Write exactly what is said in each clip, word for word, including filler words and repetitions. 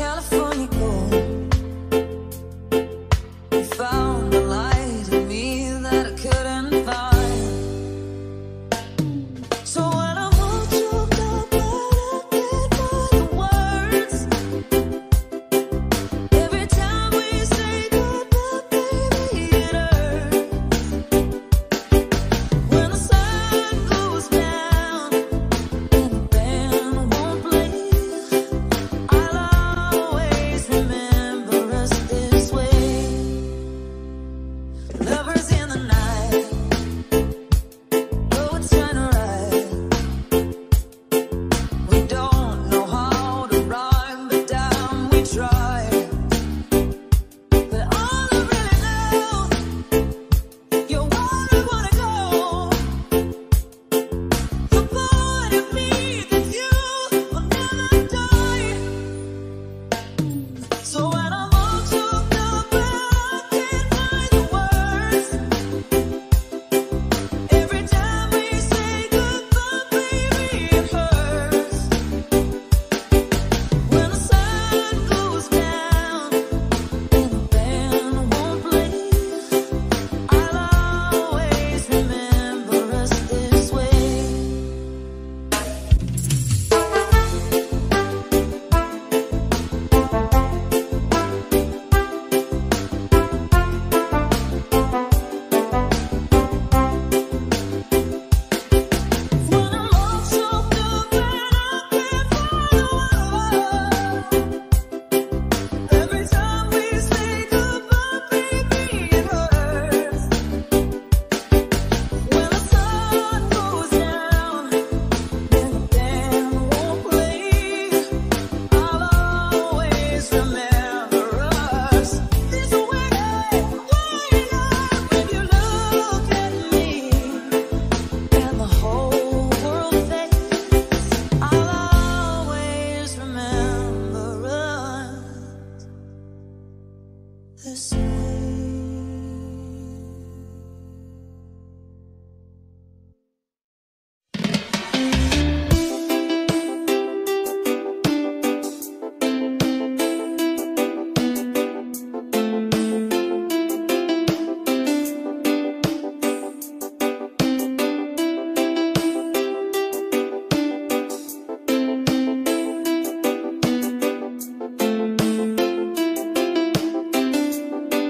California gold. You found the light in me that I couldn't find. So when I hold you, girl, but I can't find the words. Every time we say goodbye, baby, it hurts. When the sun goes down and the band won't play, I'll always remember us this way. Lovers in the night, though it's kind of right. We don't know how to run, but damn, we try. But all I really know, you're where I wanna go. The part of me that you will never die. So when I'm all choked up and I can't find the words, every time we say goodbye, baby, it hurts. When the sun goes down and the band won't play, I'll always remember us this way. When I'm all choked up and I can't find the words, every time we say goodbye, baby, it hurts. When the sun goes down and the band won't play, I'll always remember us this way. When you look at me and the whole world fades, I'll always remember us this way.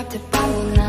rock the bottle now.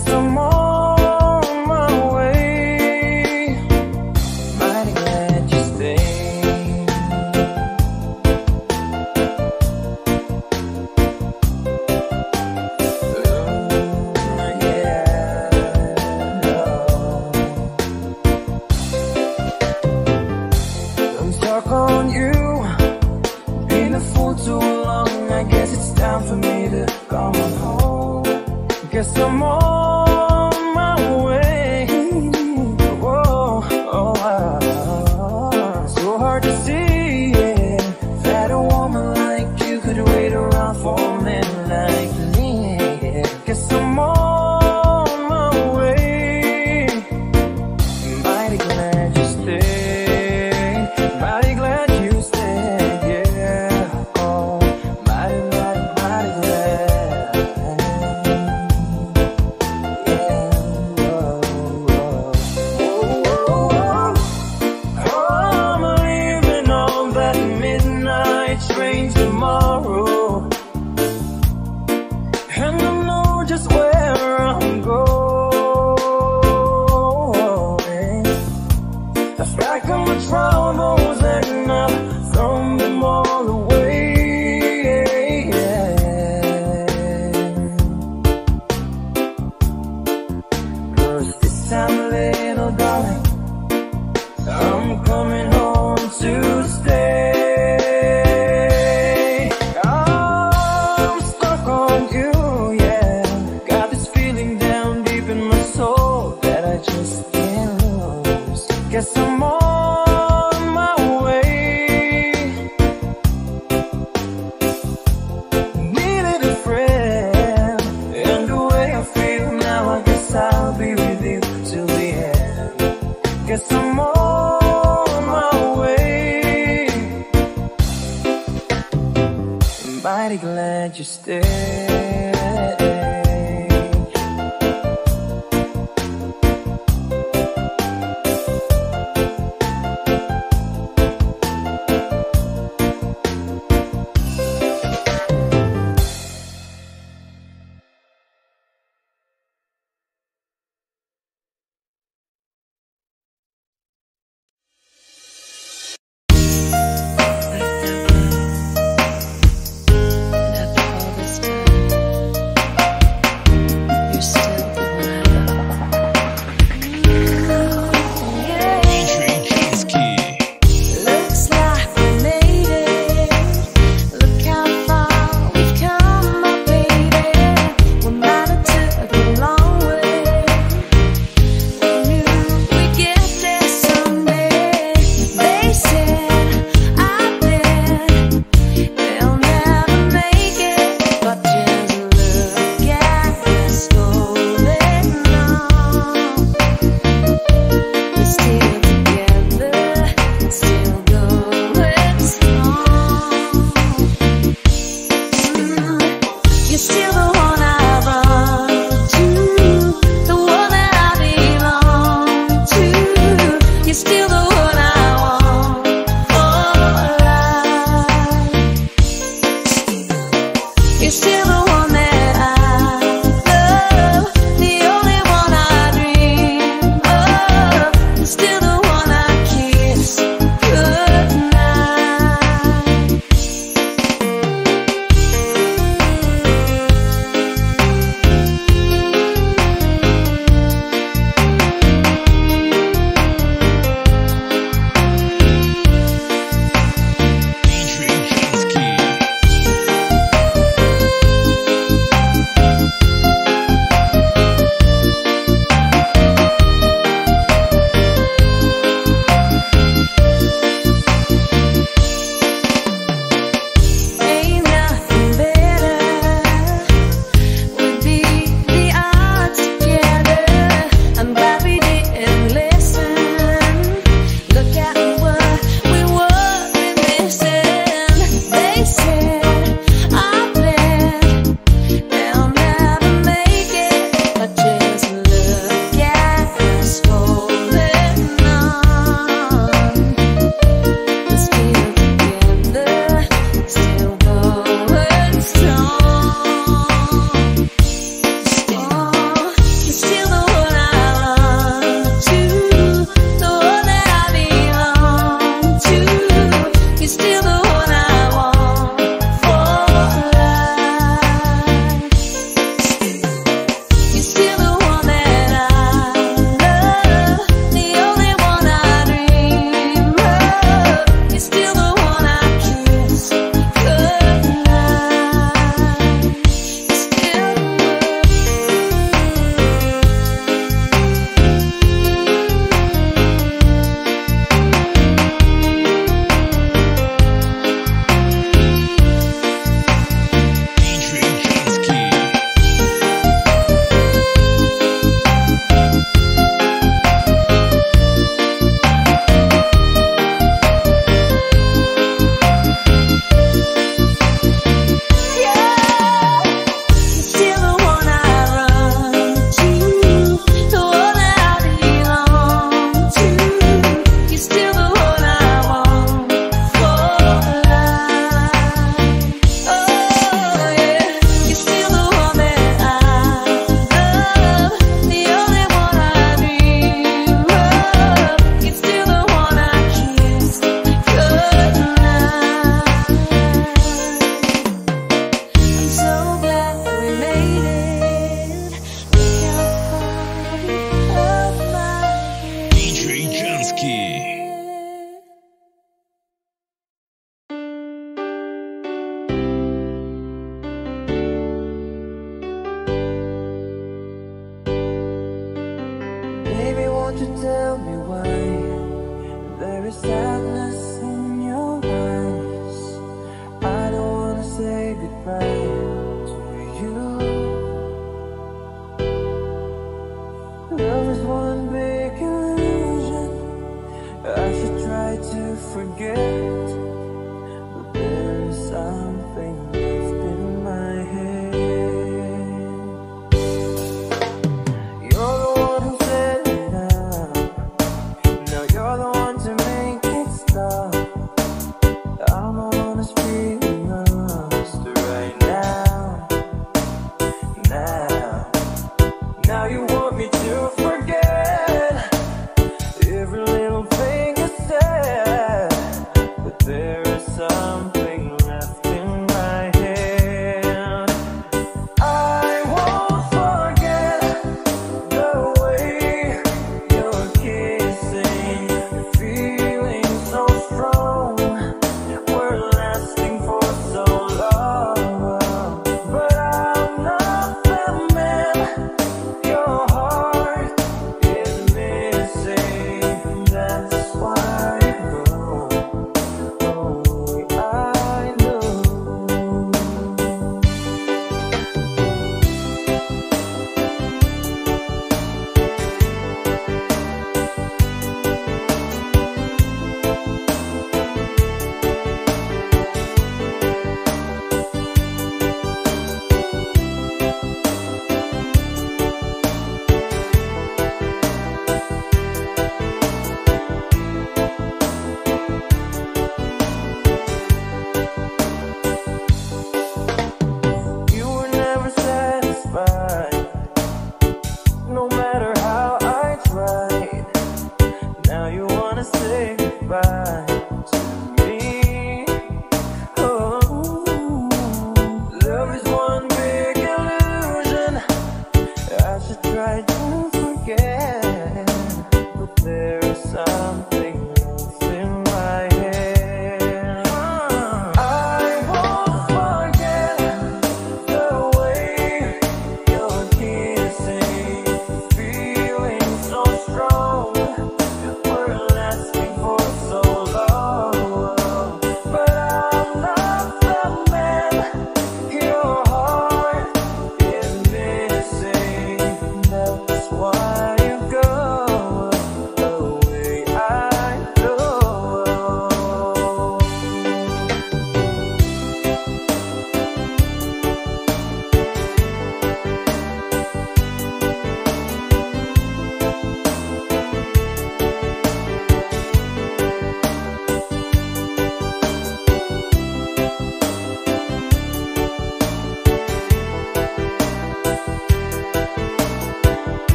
as I'm on my way. Mighty glad you stayed. Ooh, yeah, no. I'm stuck on you, been a fool too long. I guess it's time for me to come on home. Guess I'm on my way. Whoa, oh, wow. So hard to see, yeah, that a woman like you could wait around for a man like me. Yeah. Guess I'm on my way. Mighty glad you stayed. Mighty glad you stayed. Yeah. Oh, mighty glad, mighty glad. Train tomorrow, and I know just where I'm going. I stack on my troubles and I've thrown them all away. Yeah. Cause this time, little darling, I'm coming home to stay. Guess I'm on my way. Needed a friend, and the way I feel now, I guess I'll be with you till the end. Guess I'm on my way. I'm mighty glad you stayed. Thank you. Love.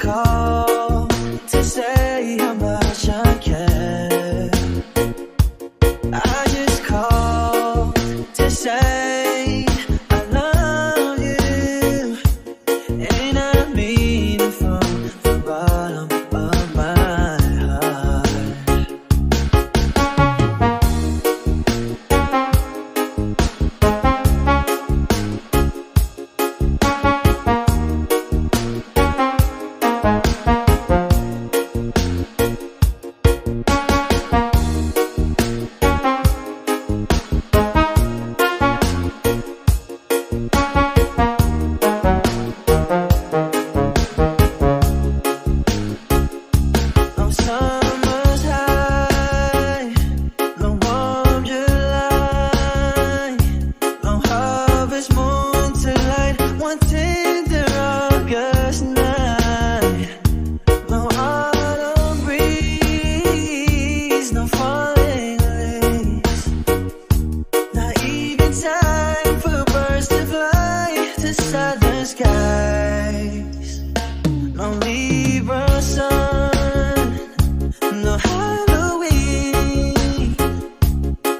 call to say how much I care. I just call to say I love you, and I mean it from the bottom of my heart. Summer's high, long warm July, long harvest moon to light, one tender August night, long autumn breeze, no falling leaves, not even time for birds to fly to southern skies, long Libra sun. No Halloween,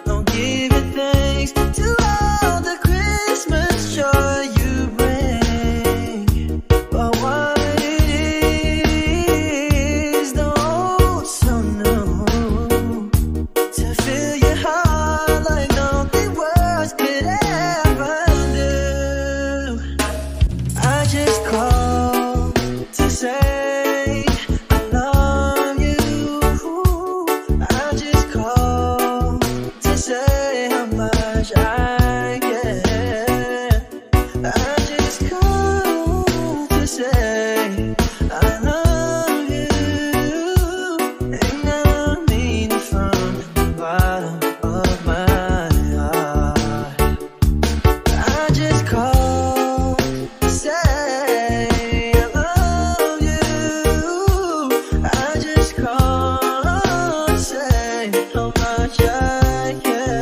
don't give it thanks to all the Christmas joy you bring. But what it is, the old so new, to fill your heart like nothing words could ever do. I just called to say I care. I just call to say I love you, and I mean it from the bottom of my heart. I just call to say I love you. I just call to say how much I care.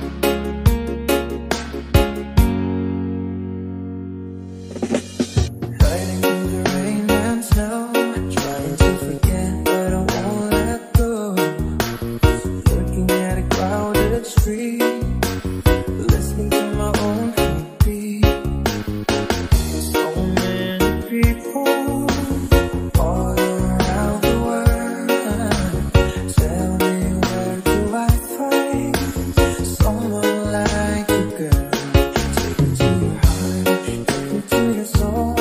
Take me to your heart.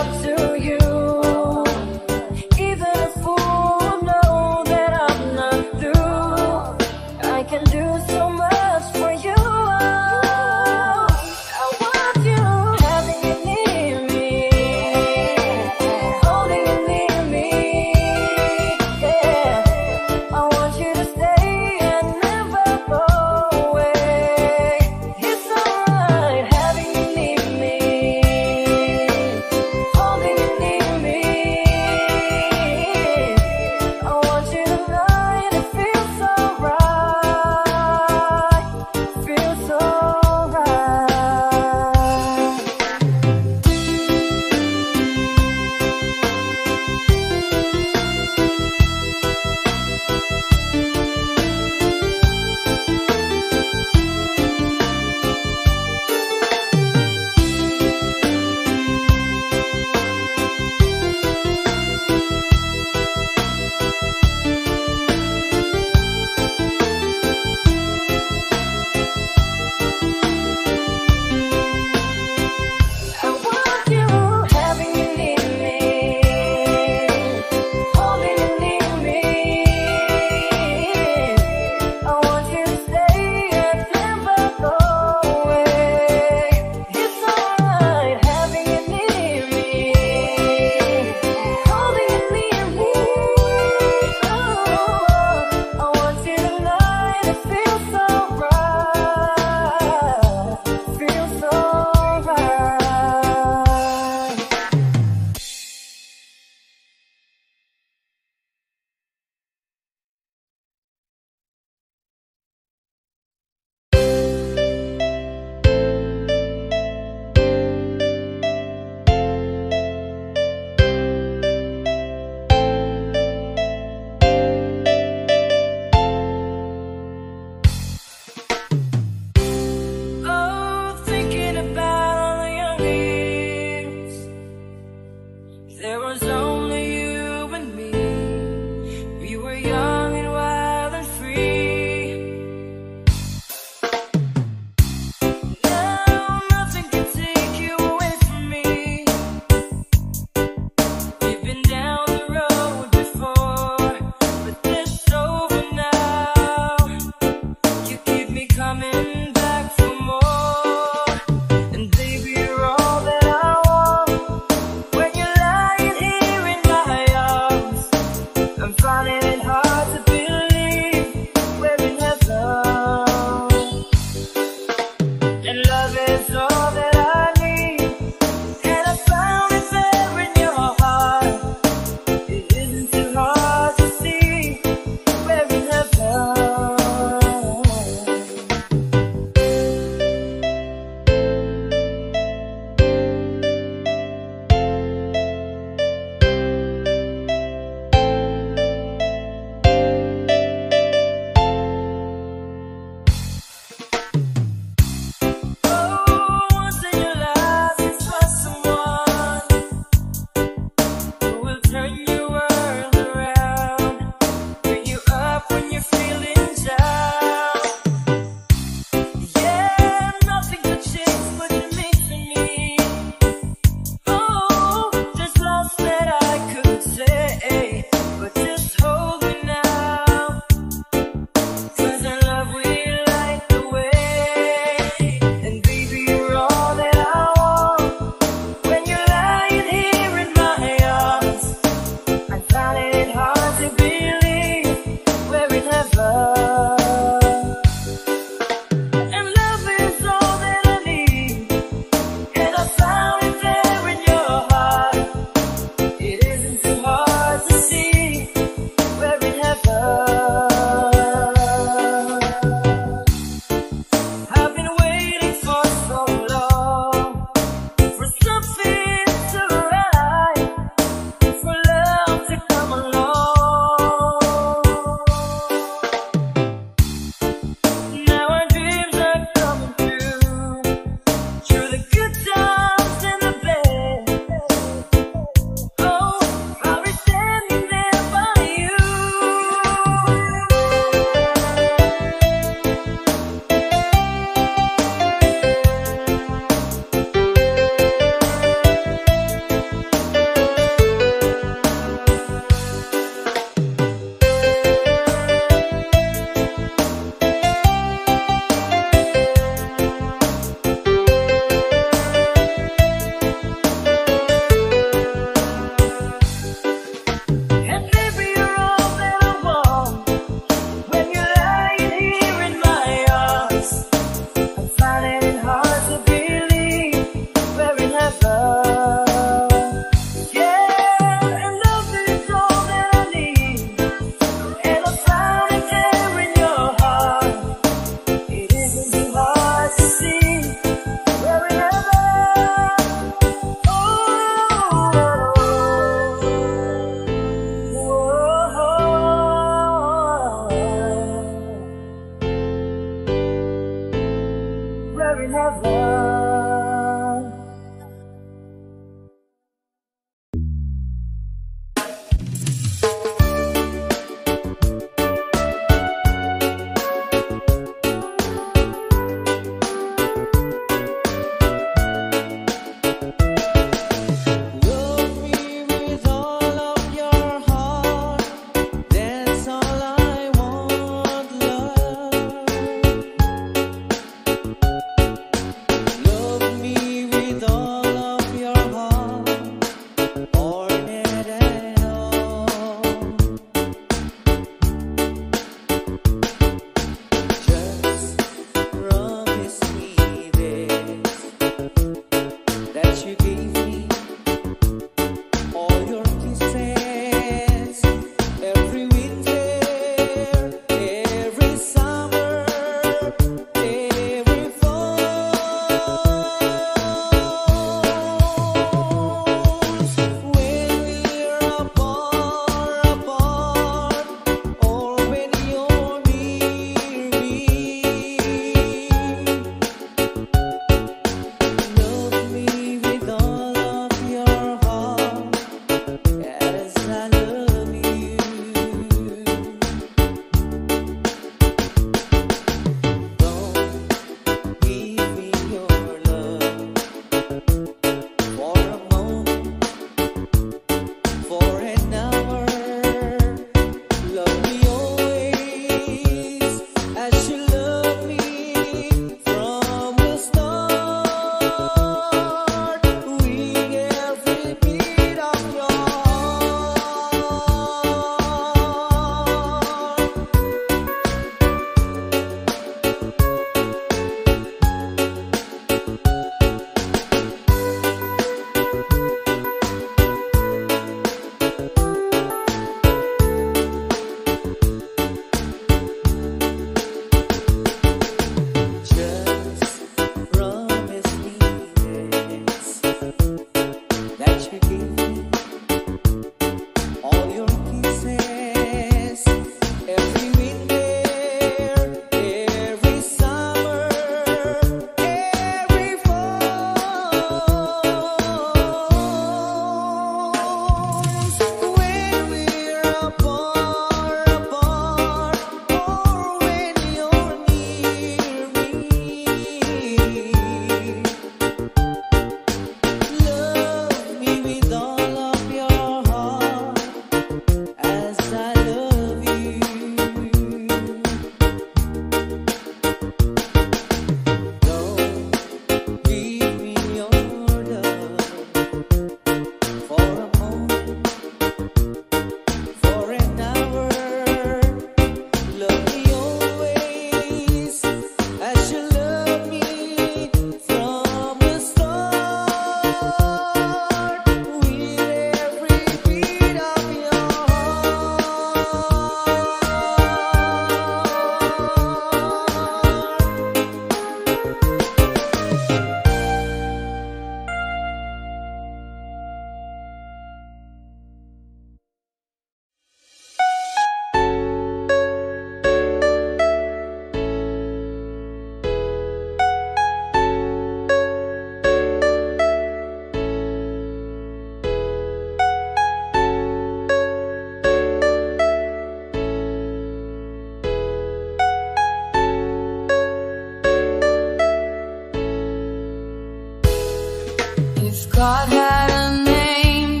God had a name,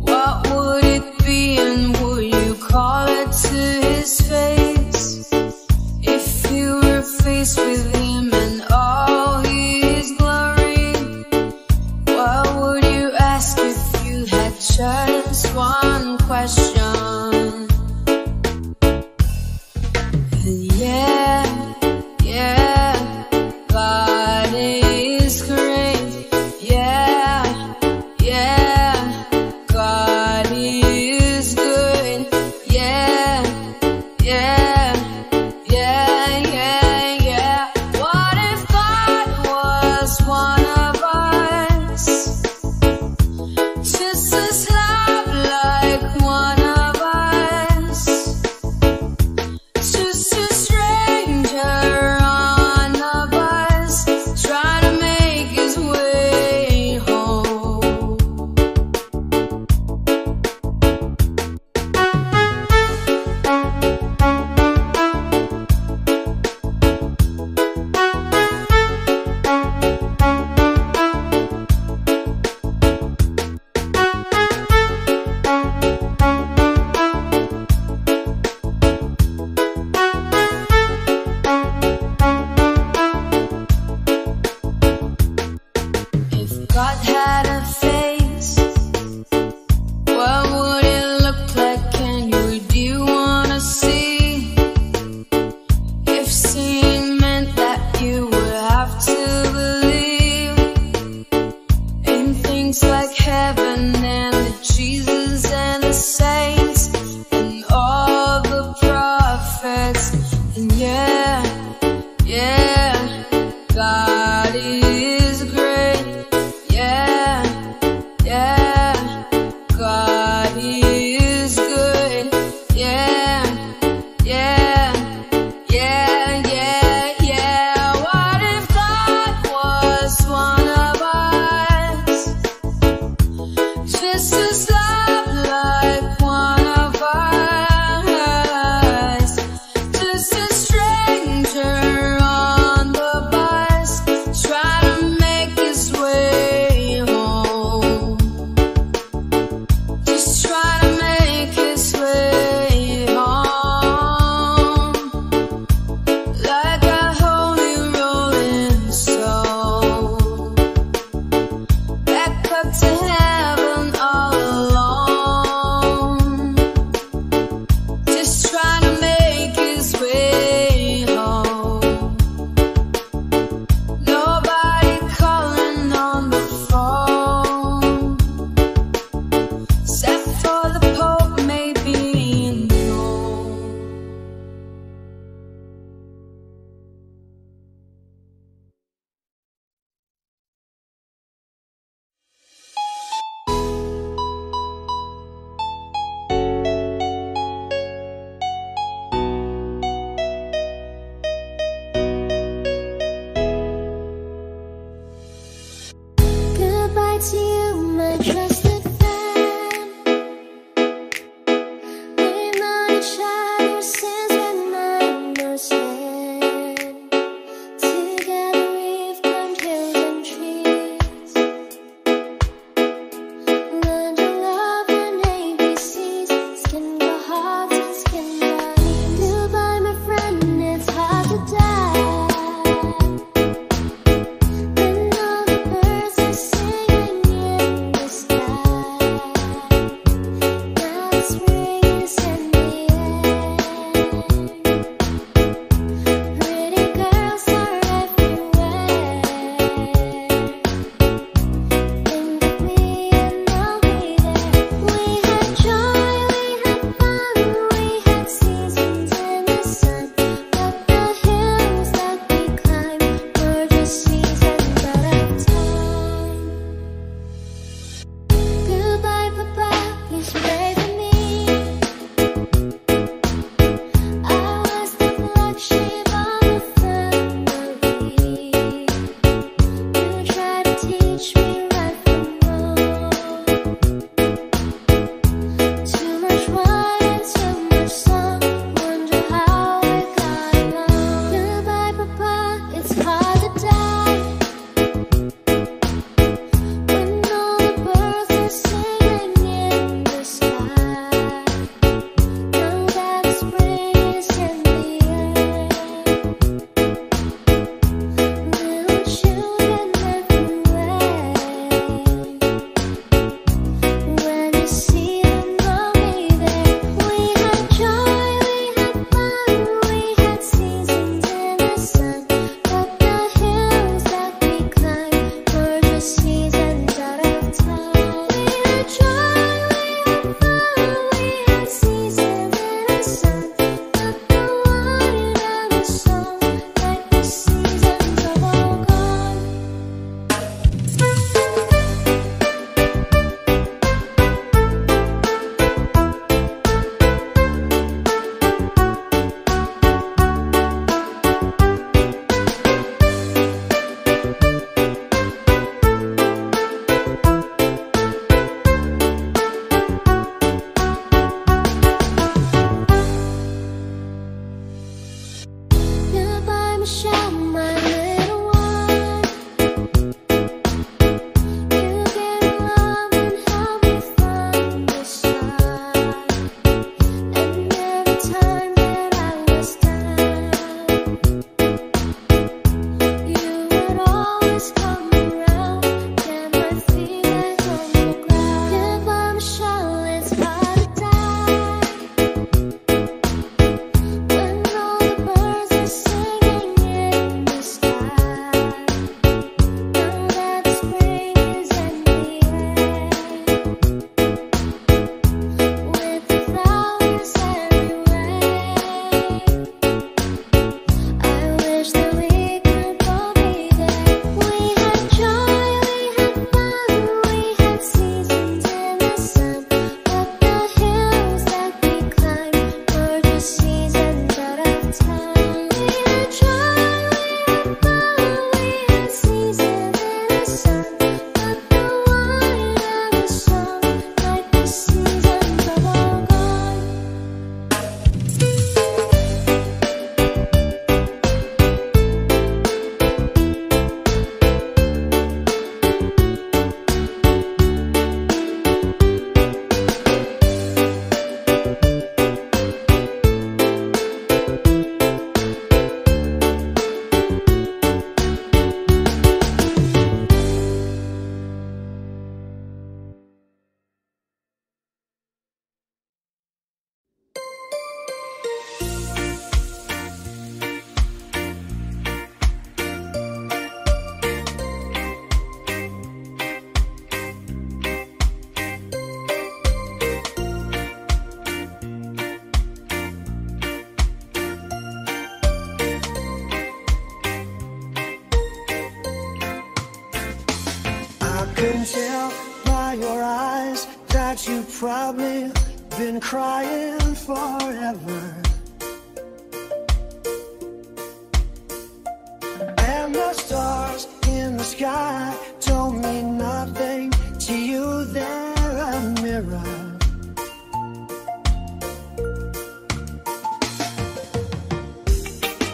what would it be, and would you call it to his face? If you were faced with him and all his glory, what would you ask if you had just one question? Yeah, yeah, God is great. Yeah, yeah, God is good. Yeah, yeah, yeah, yeah, yeah. What if God was one of us, just as loud like one of us? Probably been crying forever, and the stars in the sky don't mean nothing to you. They're a mirror.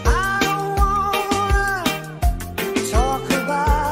I don't wanna talk about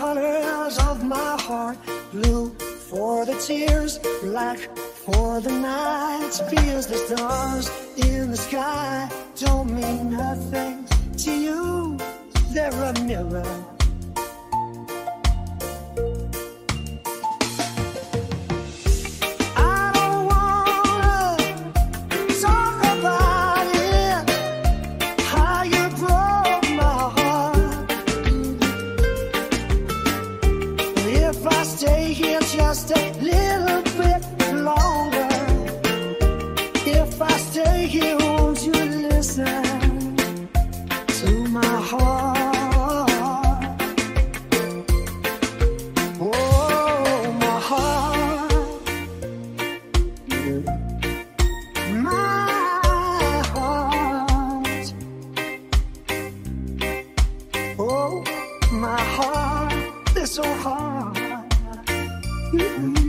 colors of my heart, blue for the tears, black for the nights, because the stars in the sky don't mean nothing to you, they're a mirror. My heart is so hard. Mm-hmm.